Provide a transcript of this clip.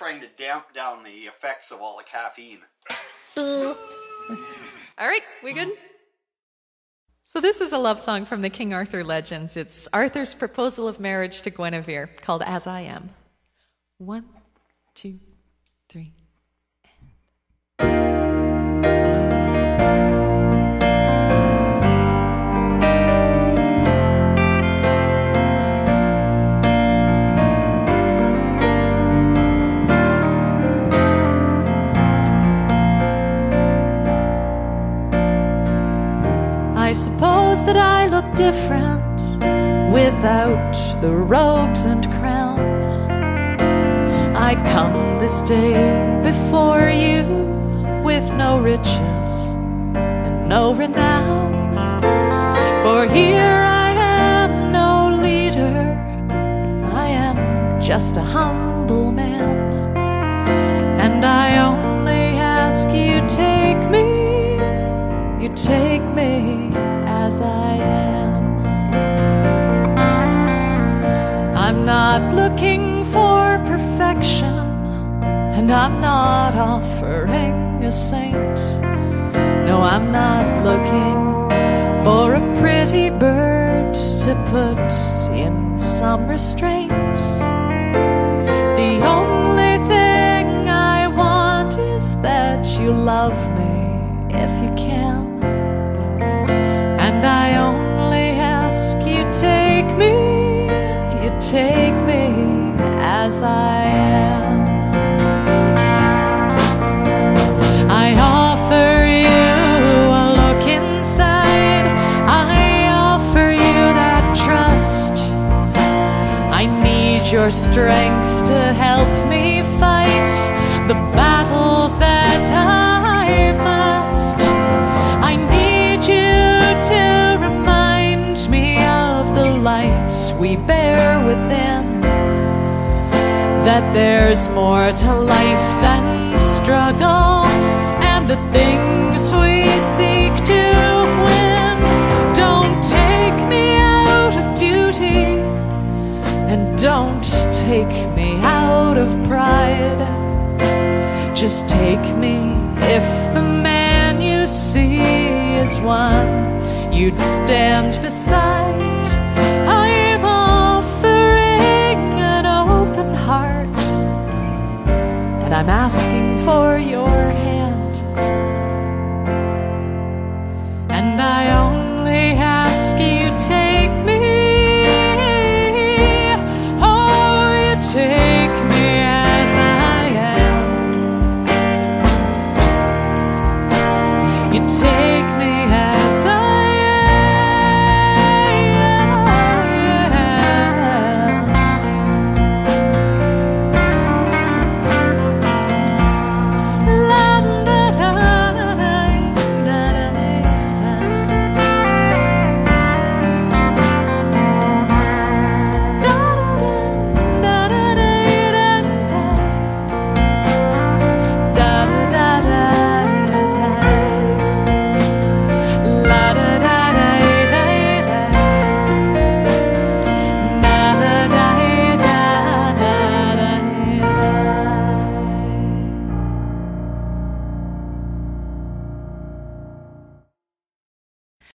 trying to damp down the effects of all the caffeine. All right, we good? So this is a love song from the King Arthur legends. It's Arthur's proposal of marriage to Guinevere, called As I Am. 1, 2, 3. I suppose that I look different without the robes and crown. I come this day before you with no riches and no renown. For here I am no leader, I am just a humble man. And I only ask you, take me. You take me as I am. I'm not looking for perfection, and I'm not offering a saint. No, I'm not looking for a pretty bird to put in some restraint. The only thing I want is that you love me if you can. And I only ask you, take me as I am. I offer you a look inside, I offer you that trust. I need your strength to help me fight the battles that I must. I need you to remind me of the lights we bear within, that there's more to life than struggle, and the things we seek to win. Don't take me out of duty, and don't take me out of pride. Just take me if the man you see is one you'd stand beside. I'm offering an open heart, and I'm asking for your help.